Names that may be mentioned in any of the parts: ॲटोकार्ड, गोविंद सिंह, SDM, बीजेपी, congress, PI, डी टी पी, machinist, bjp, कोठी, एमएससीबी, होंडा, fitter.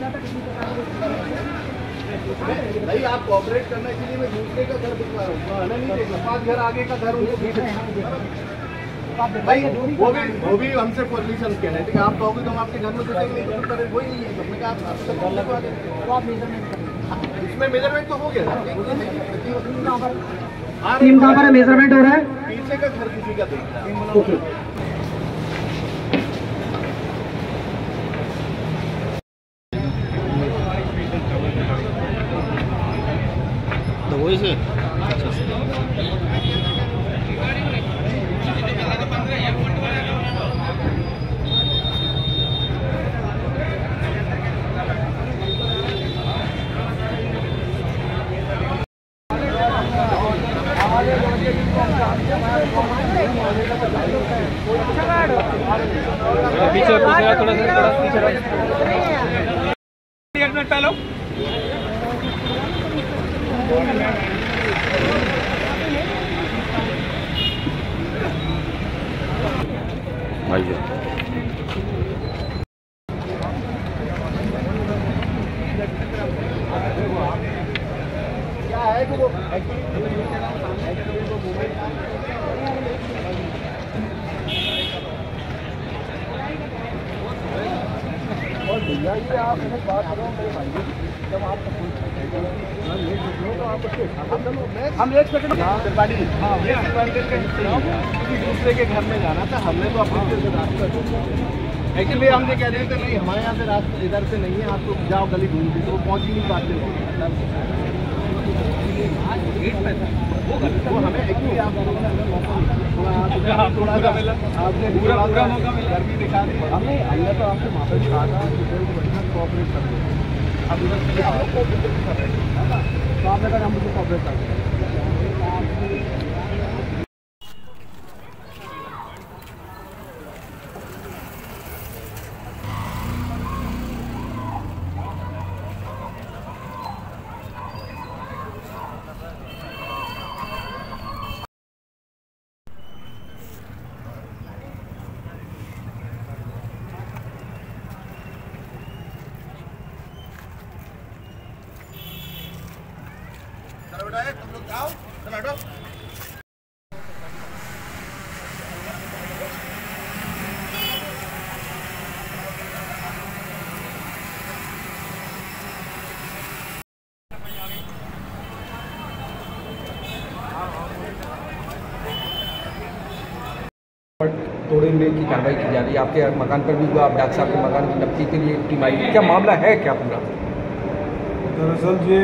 नहीं, आप कोऑपरेट करने के लिए मैं दूसरे का घर दिखवा रहा हूँ, नहीं देखना 5 घर आगे का घर उनको भी भाई वो भी हमसे परमिशन कह रहे थे, आप कहोगे तो हम आपके घर में घुसेंगे, वही नहीं है हमने कहा आप इसमें मेजरमेंट तो हो गया, टीम का हमारा मेजरमेंट हो रहा है, पीछे का घर किसी का देखना। अच्छा पीछे थोड़ा सा पीछे एक मिनट डालो आप बात करो मेरे भाई, जब आप हम एक सेकंड दूसरे के घर में जाना था, हमने तो अपने रास्ता एक्चुअली हमने कह रहे थे नहीं हमारे यहाँ से रास्ता इधर से नहीं है, आप लोग जाओ गली घूमते तो पहुँच ही नहीं पाते वो हमें एक्चुअली आप लोगों ने आपने पूरा मौका मिला, घर भी दिखा दिया हमने, आइए तो आपसे माफी चाह रहा हूँ, कोऑपरेट कर रहे हैं अब तो आपने कहा हम उसको कोऑपरेट कर रहे हैं। तुम लोग जाओ तो बैठो तोड़ने की कार्रवाई की जा रही है, आपके मकान पर भी हुआ, आप डॉक्टर साहब के मकान की नब्ती के लिए टीम आई, क्या मामला है क्या पूरा? दरअसल ये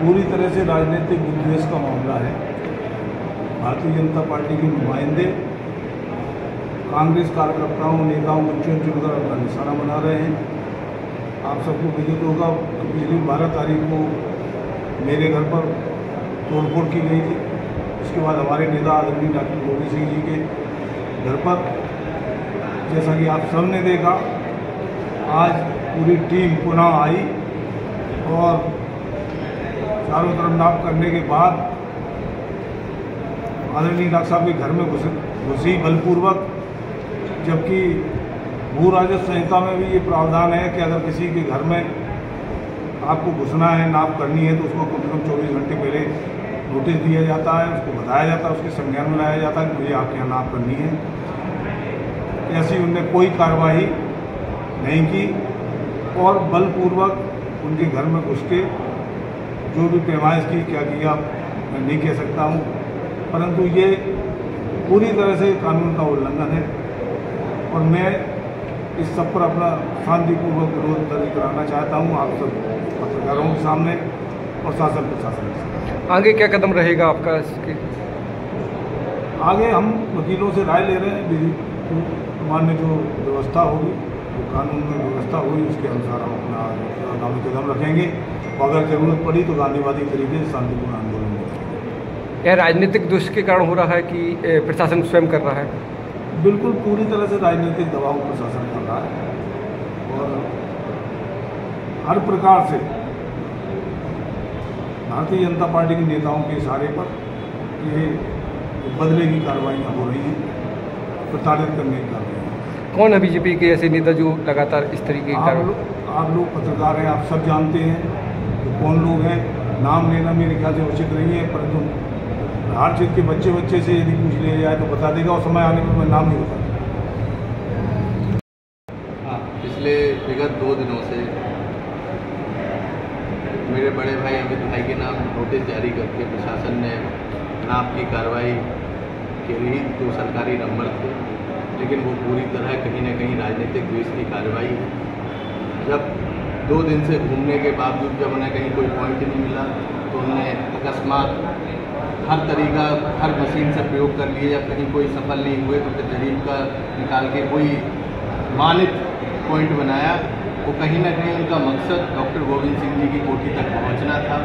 पूरी तरह से राजनीतिक विद्वेष का मामला है। भारतीय जनता पार्टी के नुमाइंदे कांग्रेस कार्यकर्ताओं नेताओं को चुनकर अपना निशाना बना रहे हैं। आप सबको विदित होगा पिछली 12 तारीख को मेरे घर पर तोड़फोड़ की गई थी, उसके बाद हमारे नेता आदरणीय डॉक्टर गोविंद सिंह जी के घर पर, जैसा कि आप सबने देखा आज पूरी टीम पुनः आई और चारों तरफ नाप करने के बाद आदरणीय डॉक्टर साहब के घर में घुसी बलपूर्वक, जबकि भू राजस्व संहिता में भी ये प्रावधान है कि अगर किसी के घर में आपको घुसना है नाप करनी है तो उसको कम से कम 24 घंटे पहले नोटिस दिया जाता है, उसको बताया जाता है, उसके संज्ञान में लाया जाता है कि मुझे आपके यहाँ नाप करनी है। ऐसी उनने कोई कार्रवाई नहीं की और बलपूर्वक उनके घर में घुस के जो भी पैमाइश की क्या किया मैं नहीं कह सकता हूँ, परंतु ये पूरी तरह से कानून का उल्लंघन है और मैं इस सब पर अपना शांतिपूर्वक विरोध दर्ज कराना चाहता हूँ आप सब पत्रकारों के सामने और शासन प्रशासन के सामने। आगे क्या कदम रहेगा आपका इसके? आगे हम वकीलों से राय ले रहे हैं, विधि में जो व्यवस्था होगी जो कानून में व्यवस्था होगी उसके अनुसार हम अपना आगामी कदम रखेंगे, अगर जरूरत पड़ी तो गांधीवादी तरीके से शांतिपूर्ण आंदोलन होगा। यह राजनीतिक दुष्ट के कारण हो रहा है कि प्रशासन स्वयं कर रहा है? बिल्कुल पूरी तरह से राजनीतिक दबाव प्रशासन कर रहा है और हर प्रकार से भारतीय जनता पार्टी के नेताओं के इशारे पर ये बदले की कार्रवाइयाँ हो रही हैं, प्रताड़ित करने की कार्रवाई। कौन है बीजेपी के ऐसे नेता जो लगातार इस तरीके का? आप लोग पत्रकार हैं, आप सब जानते हैं तो कौन लोग हैं, नाम लेना मेरे ख्याल से उचित नहीं है, परंतु हर क्षेत्र के बच्चे बच्चे से यदि पूछ लिया जाए तो बता देगा और समय आने पर मैं नाम नहीं बता। पिछले विगत 2 दिनों से मेरे बड़े भाई अमित भाई के नाम नोटिस जारी करके प्रशासन ने नाप की कार्रवाई के लिए 2 सरकारी नंबर थे, लेकिन वो पूरी तरह कहीं ना कहीं राजनीतिक द्वेष की कार्रवाई है। जब 2 दिन से घूमने के बावजूद जब उन्हें कहीं कोई पॉइंट नहीं मिला तो उन्होंने अकस्मात हर तरीका हर मशीन से प्रयोग कर लिए, जब कहीं कोई सफल नहीं हुए तो जरीब का निकाल के कोई मानित पॉइंट बनाया। वो कहीं ना कहीं उनका मकसद डॉक्टर गोविंद सिंह जी की कोठी तक पहुंचना था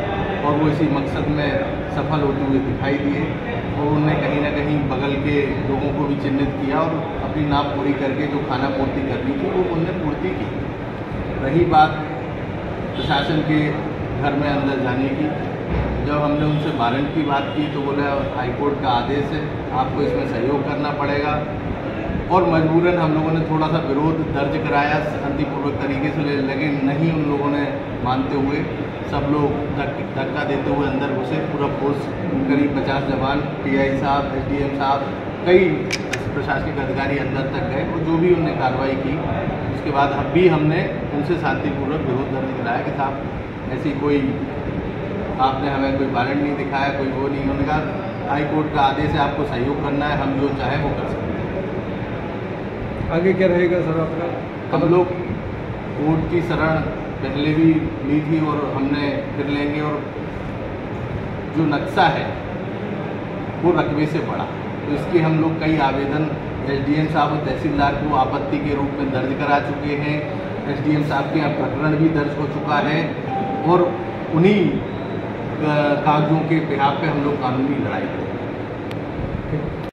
और वो इसी मकसद में सफल होते हुए दिखाई दिए और उन्होंने कहीं ना कहीं बगल के लोगों को भी चिन्हित किया और अपनी नाप पूरी करके जो खाना पूर्ति करनी थी वो उनने पूर्ति की। रही बात प्रशासन के घर में अंदर जाने की, जब हमने उनसे वारंट की बात की तो बोला हाईकोर्ट का आदेश है, आपको इसमें सहयोग करना पड़ेगा और मजबूरन हम लोगों ने थोड़ा सा विरोध दर्ज कराया शांतिपूर्वक तरीके से, लेकिन नहीं उन लोगों ने मानते हुए सब लोग धक्का देते हुए अंदर घुसे। पूरा फोर्स करीब 50 जवान, PI साहब, SDM साहब, कई प्रशासनिक अधिकारी अंदर तक गए और जो भी उनने कार्रवाई की उसके बाद हमने उनसे शांतिपूर्वक विरोध दर्ज कराया कि साहब ऐसी कोई आपने हमें कोई वारंट नहीं दिखाया, कोई वो नहीं। उन्होंने कहा हाईकोर्ट का आदेश है, आपको सहयोग करना है, हम जो चाहे वो कर सकते हैं। आगे क्या रहेगा सर आपका? हम लोग कोर्ट की शरण पहले भी ली थी और हमने फिर लेंगे और जो नक्शा है वो रकबे से बढ़ा तो इसके हम लोग कई आवेदन SDM साहब और तहसीलदार को आपत्ति के रूप में दर्ज करा चुके हैं। SDM साहब के यहाँ प्रकरण भी दर्ज हो चुका है और उन्हीं कागजों के बिहाफ पे हम लोग कानूनी लड़ाई करेंगे।